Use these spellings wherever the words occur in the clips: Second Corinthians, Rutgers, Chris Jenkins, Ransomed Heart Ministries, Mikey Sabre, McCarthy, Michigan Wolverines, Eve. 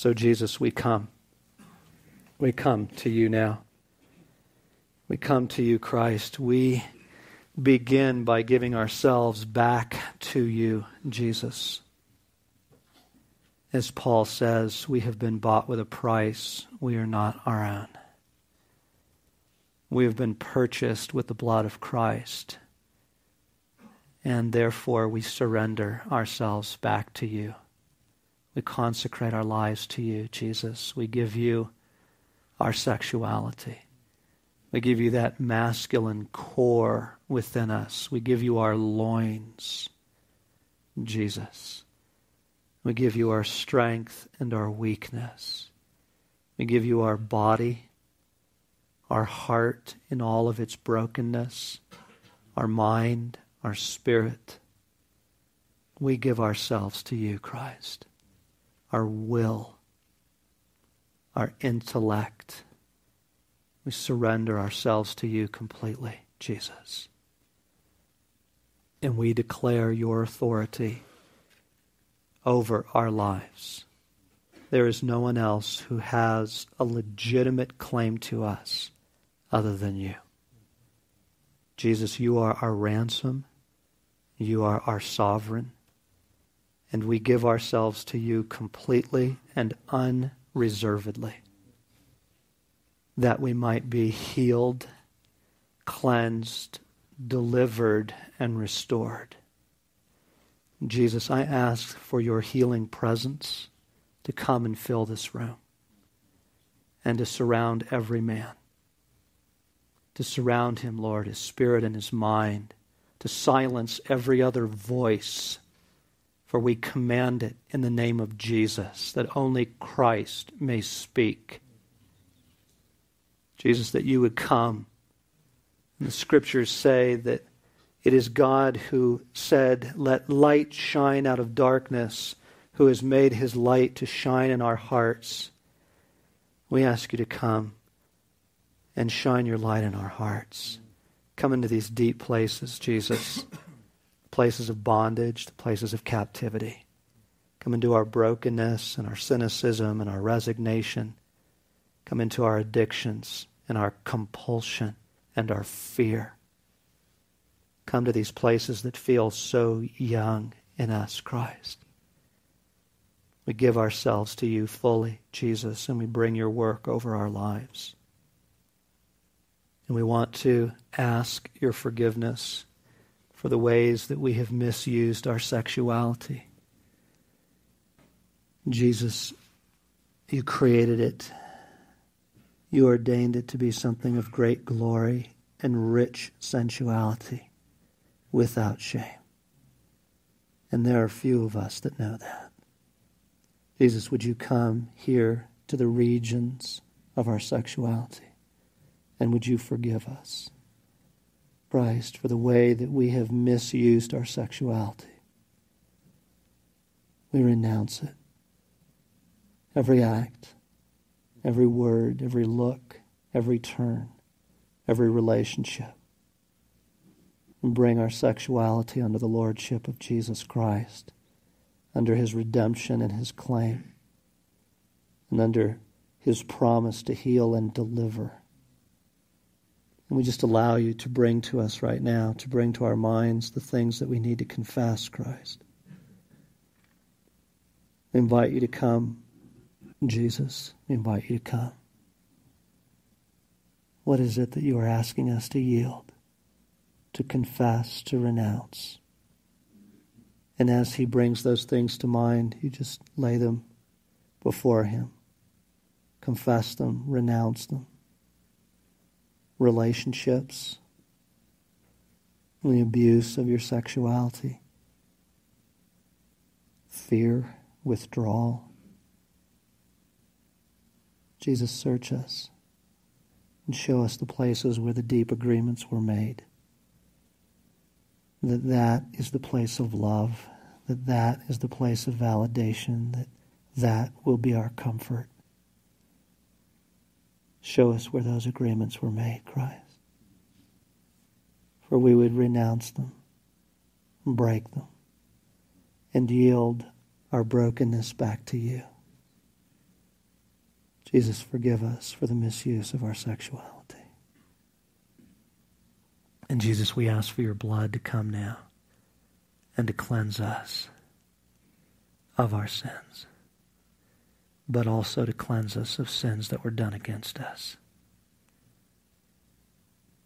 So Jesus, we come. We come to you now. We come to you, Christ. We begin by giving ourselves back to you, Jesus. As Paul says, we have been bought with a price. We are not our own. We have been purchased with the blood of Christ. And therefore, we surrender ourselves back to you. We consecrate our lives to you, Jesus. We give you our sexuality. We give you that masculine core within us. We give you our loins, Jesus. We give you our strength and our weakness. We give you our body, our heart in all of its brokenness, our mind, our spirit. We give ourselves to you, Christ. Our will, our intellect. We surrender ourselves to you completely, Jesus. And we declare your authority over our lives. There is no one else who has a legitimate claim to us other than you. Jesus, you are our ransom. You are our sovereign. And we give ourselves to you completely and unreservedly, that we might be healed, cleansed, delivered, and restored. Jesus, I ask for your healing presence to come and fill this room and to surround every man, to surround him, Lord, his spirit and his mind, to silence every other voice, for we command it in the name of Jesus, that only Christ may speak. Jesus, that you would come. And the scriptures say that it is God who said, "Let light shine out of darkness," who has made his light to shine in our hearts. We ask you to come and shine your light in our hearts. Come into these deep places, Jesus, the places of bondage, the places of captivity. Come into our brokenness and our cynicism and our resignation. Come into our addictions and our compulsion and our fear. Come to these places that feel so young in us, Christ. We give ourselves to you fully, Jesus, and we bring your work over our lives. And we want to ask your forgiveness for the ways that we have misused our sexuality. Jesus, you created it. You ordained it to be something of great glory and rich sensuality, without shame. And there are few of us that know that. Jesus, would you come here to the regions of our sexuality, and would you forgive us, Christ, for the way that we have misused our sexuality? We renounce it. Every act, every word, every look, every turn, every relationship. And bring our sexuality under the lordship of Jesus Christ, under his redemption and his claim, and under his promise to heal and deliver. And we just allow you to bring to us right now, to bring to our minds the things that we need to confess, Christ. We invite you to come, Jesus. We invite you to come. What is it that you are asking us to yield, to confess, to renounce? And as he brings those things to mind, you just lay them before him. Confess them, renounce them. Relationships, the abuse of your sexuality, fear, withdrawal. Jesus, search us and show us the places where the deep agreements were made. That is the place of love, that is the place of validation, that will be our comfort. Show us where those agreements were made, Christ, for we would renounce them, break them, and yield our brokenness back to you. Jesus, forgive us for the misuse of our sexuality. And Jesus, we ask for your blood to come now and to cleanse us of our sins, but also to cleanse us of sins that were done against us.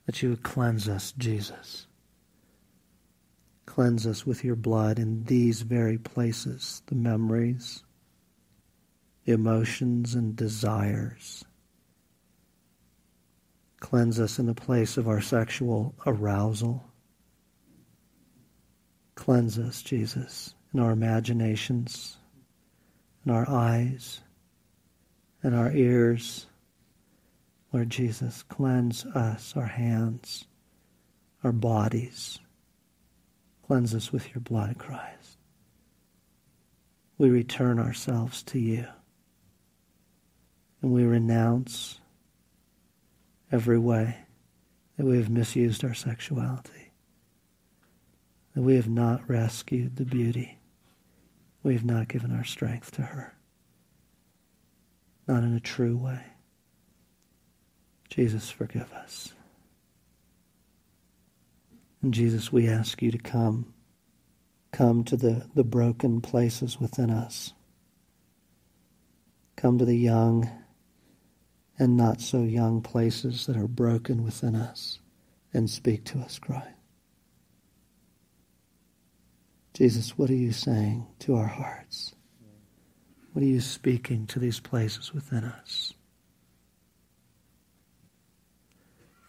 That you would cleanse us, Jesus. Cleanse us with your blood in these very places, the memories, the emotions and desires. Cleanse us in the place of our sexual arousal. Cleanse us, Jesus, in our imaginations, in our eyes, in our ears. Lord Jesus, cleanse us, our hands, our bodies. Cleanse us with your blood, Christ. We return ourselves to you. And we renounce every way that we have misused our sexuality, that we have not rescued the beauty, we have not given our strength to her, not in a true way. Jesus, forgive us. And Jesus, we ask you to come to the broken places within us. Come to the young and not so young places that are broken within us, and speak to us, Christ. Jesus, what are you saying to our hearts? What are you speaking to these places within us?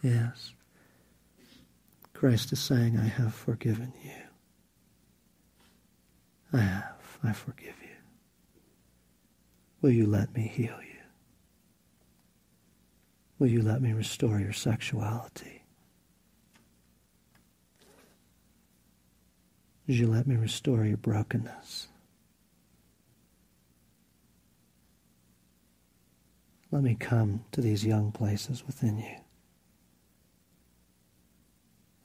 Yes, Christ is saying, I have forgiven you. I forgive you. Will you let me heal you? Will you let me restore your sexuality? Will you let me restore your brokenness? Let me come to these young places within you.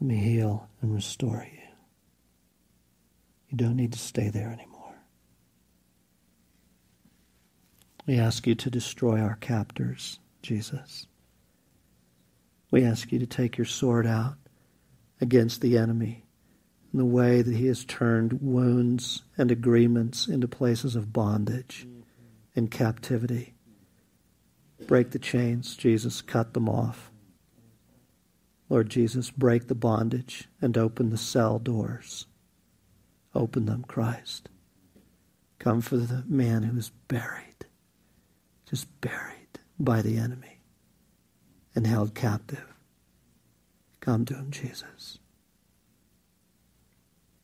Let me heal and restore you. You don't need to stay there anymore. We ask you to destroy our captors, Jesus. We ask you to take your sword out against the enemy in the way that he has turned wounds and agreements into places of bondage and captivity. Break the chains, Jesus, cut them off. Lord Jesus, break the bondage and open the cell doors. Open them, Christ. Come for the man who is buried, just buried by the enemy and held captive. Come to him, Jesus.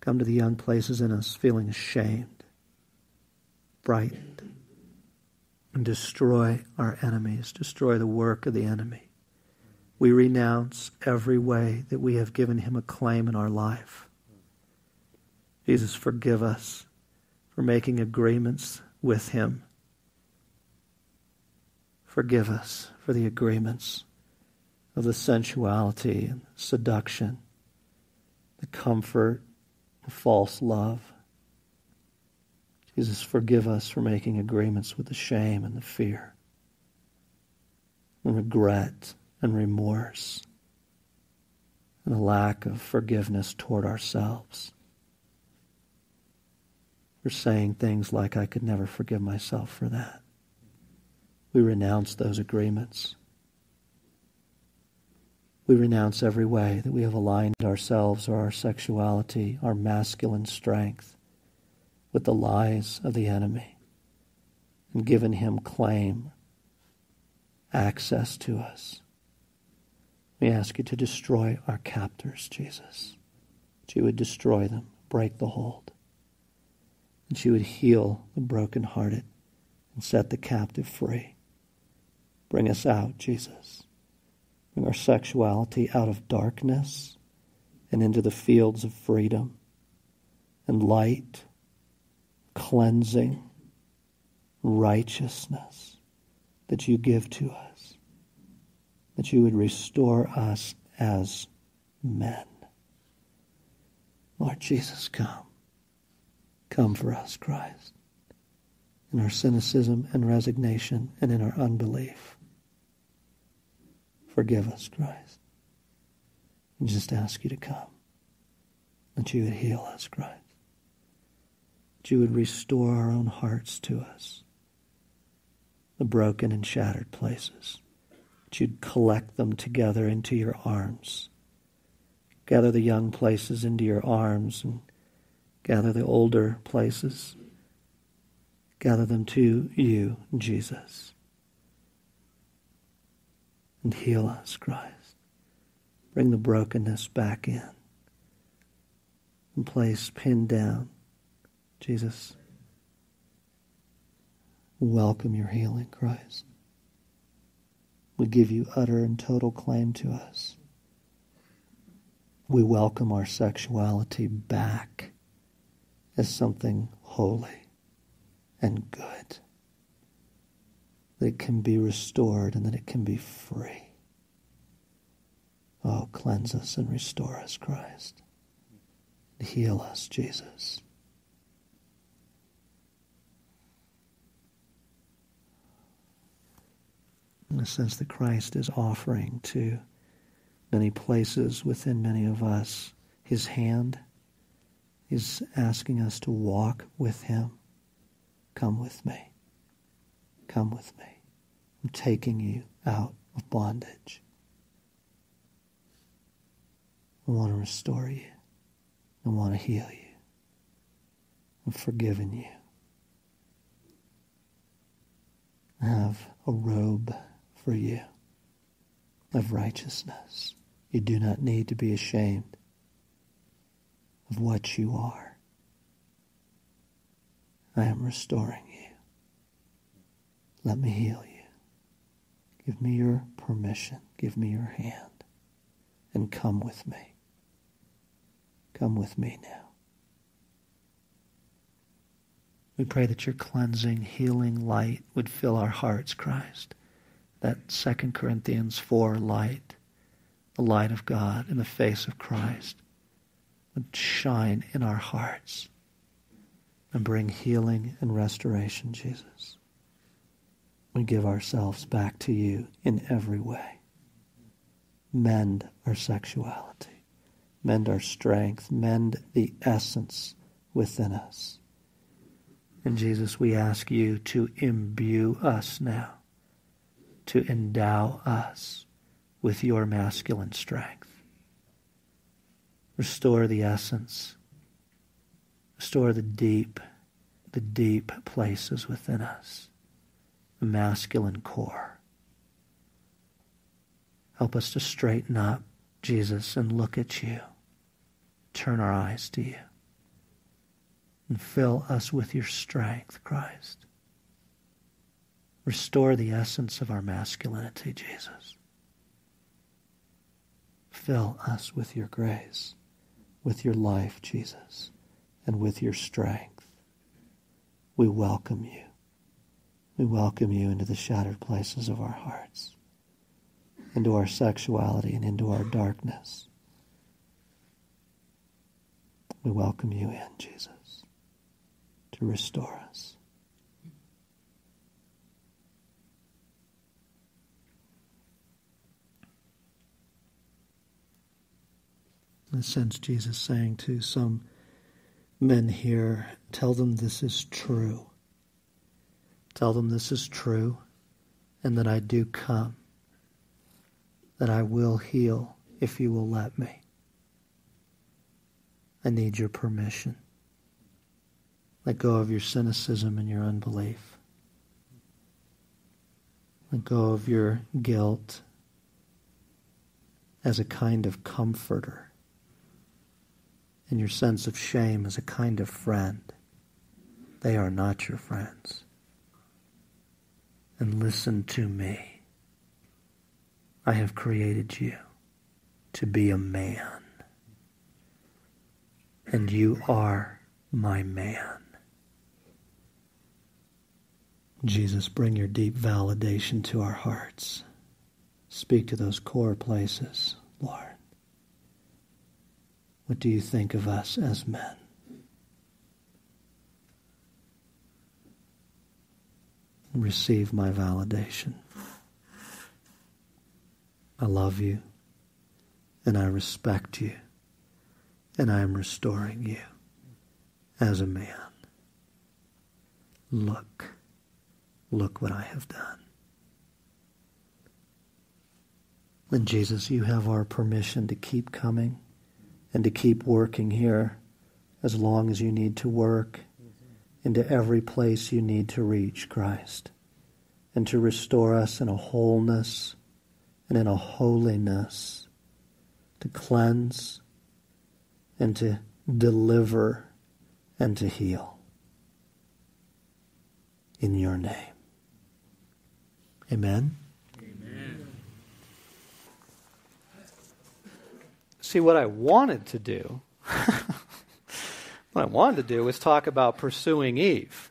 Come to the young places in us feeling ashamed, frightened, and destroy our enemies, destroy the work of the enemy. We renounce every way that we have given him a claim in our life. Jesus, forgive us for making agreements with him. Forgive us for the agreements of the sensuality and seduction, the comfort, the false love. Jesus, forgive us for making agreements with the shame and the fear, and regret and remorse, and a lack of forgiveness toward ourselves. We're saying things like, I could never forgive myself for that. We renounce those agreements. We renounce every way that we have aligned ourselves or our sexuality, our masculine strength, with the lies of the enemy and given him claim, access to us. We ask you to destroy our captors, Jesus, that you would destroy them, break the hold, that you would heal the brokenhearted and set the captive free. Bring us out, Jesus. Bring our sexuality out of darkness and into the fields of freedom and light, cleansing, righteousness that you give to us, that you would restore us as men. Lord Jesus, come. Come for us, Christ. in our cynicism and resignation and in our unbelief. Forgive us, Christ. We just ask you to come, that you would heal us, Christ, that you would restore our own hearts to us, the broken and shattered places, that you'd collect them together into your arms, gather the young places into your arms, and gather the older places, gather them to you, Jesus, and heal us, Christ. Bring the brokenness back in and place pinned down. Jesus, we welcome your healing, Christ. We give you utter and total claim to us. We welcome our sexuality back as something holy and good, that it can be restored and that it can be free. Oh, cleanse us and restore us, Christ. Heal us, Jesus. In the sense that Christ is offering to many places within many of us his hand. He's asking us to walk with him. Come with me. Come with me. I'm taking you out of bondage. I want to restore you. I want to heal you. I'm forgiving you. I have a robe for you of righteousness. You do not need to be ashamed of what you are. I am restoring you. Let me heal you. Give me your permission. Give me your hand. And come with me. Come with me now. We pray that your cleansing, healing light would fill our hearts, Christ. That 2 Corinthians 4 light, the light of God in the face of Christ, would shine in our hearts and bring healing and restoration, Jesus. We give ourselves back to you in every way. Mend our sexuality. Mend our strength, mend the essence within us. And Jesus, we ask you to imbue us now, to endow us with your masculine strength. Restore the essence. Restore the deep places within us, the masculine core. Help us to straighten up, Jesus, and look at you. Turn our eyes to you and fill us with your strength, Christ. Restore the essence of our masculinity, Jesus. Fill us with your grace, with your life, Jesus, and with your strength. We welcome you. We welcome you into the shattered places of our hearts, into our sexuality and into our darkness. We welcome you in, Jesus, to restore us. I sense Jesus saying to some men here, tell them this is true. Tell them this is true and that I do come, that I will heal if you will let me. I need your permission. Let go of your cynicism and your unbelief. Let go of your guilt as a kind of comforter and your sense of shame as a kind of friend. They are not your friends. And listen to me. I have created you to be a man. And you are my man. Jesus, bring your deep validation to our hearts. Speak to those core places, Lord. What do you think of us as men? and receive my validation. I love you, and I respect you, and I am restoring you as a man. Look what I have done. And Jesus, you have our permission to keep coming and to keep working here as long as you need to work into every place you need to reach, Christ, and to restore us in a wholeness and in a holiness, to cleanse and to deliver and to heal. In your name. Amen? Amen. See, what I wanted to do, was talk about pursuing Eve.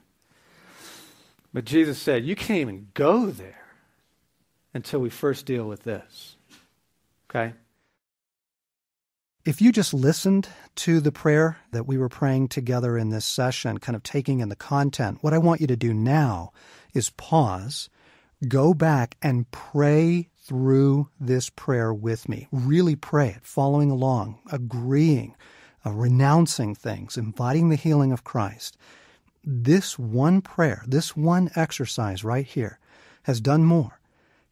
But Jesus said, you can't even go there until we first deal with this. Okay? If you just listened to the prayer that we were praying together in this session, kind of taking in the content, what I want you to do now is pause, go back and pray through this prayer with me. Really pray it, following along, agreeing, renouncing things, inviting the healing of Christ. This one prayer, this one exercise right here has done more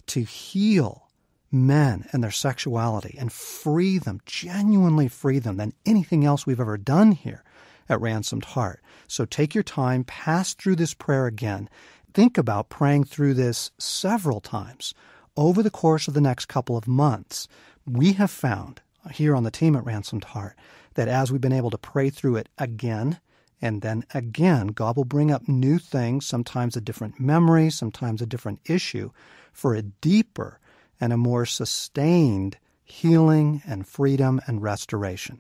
to heal men and their sexuality and free them, genuinely free them, than anything else we've ever done here at Ransomed Heart. So take your time, pass through this prayer again. Think about praying through this several times over the course of the next couple of months. We have found here on the team at Ransomed Heart that as we've been able to pray through it again and then again, God will bring up new things, sometimes a different memory, sometimes a different issue, for a deeper and a more sustained healing and freedom and restoration.